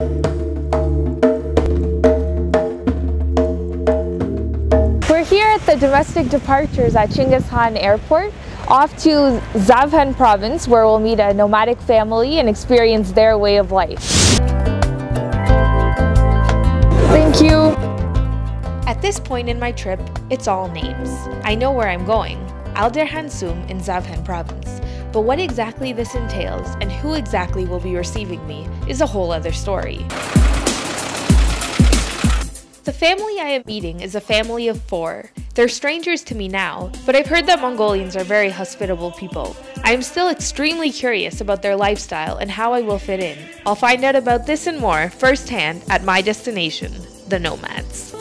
We're here at the domestic departures at Chinggis Khan Airport, off to Zavkhan Province, where we'll meet a nomadic family and experience their way of life. Thank you. At this point in my trip, it's all names. I know where I'm going, Alderhan Sum in Zavkhan Province, but what exactly this entails and who exactly will be receiving me is a whole other story. The family I am meeting is a family of four. They're strangers to me now, but I've heard that Mongolians are very hospitable people. I am still extremely curious about their lifestyle and how I will fit in. I'll find out about this and more firsthand at my destination, the nomads.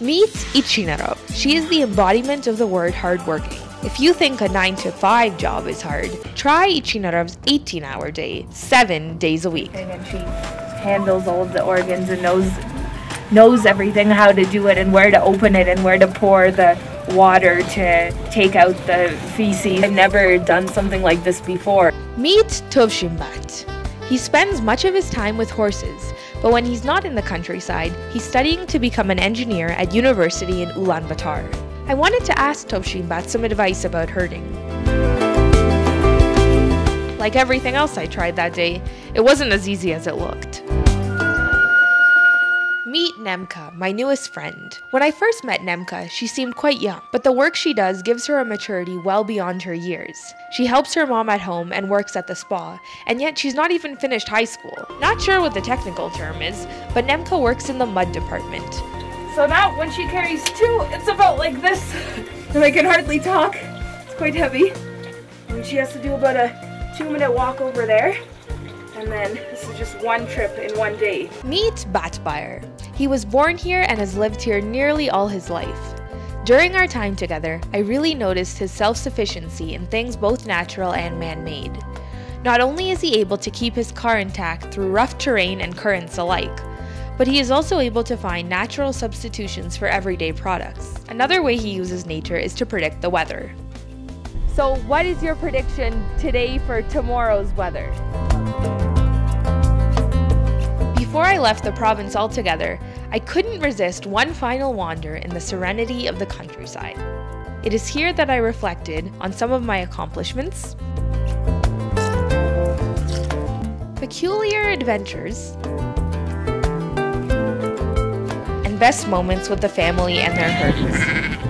Meet Ichinnorov. She is the embodiment of the word hardworking. If you think a 9-to-5 job is hard, try Ichinorov's 18-hour day, 7 days a week. And then she handles all of the organs and knows everything, how to do it and where to open it and where to pour the water to take out the feces. I've never done something like this before. Meet Tuvshinbat. He spends much of his time with horses, but when he's not in the countryside, he's studying to become an engineer at university in Ulaanbaatar. I wanted to ask Tuvshinbat some advice about herding. Like everything else I tried that day, it wasn't as easy as it looked. Meet Nemka, my newest friend. When I first met Nemka, she seemed quite young, but the work she does gives her a maturity well beyond her years. She helps her mom at home and works at the spa, and yet she's not even finished high school. Not sure what the technical term is, but Nemka works in the mud department. So now when she carries two, it's about like this, and I can hardly talk. It's quite heavy. And she has to do about a 2-minute walk over there. And then this is just one trip in one day. Meet Batbayar. He was born here and has lived here nearly all his life. During our time together, I really noticed his self-sufficiency in things both natural and man-made. Not only is he able to keep his car intact through rough terrain and currents alike, but he is also able to find natural substitutions for everyday products. Another way he uses nature is to predict the weather. So what is your prediction today for tomorrow's weather? Before I left the province altogether, I couldn't resist one final wander in the serenity of the countryside. It is here that I reflected on some of my accomplishments, peculiar adventures, and best moments with the family and their herds.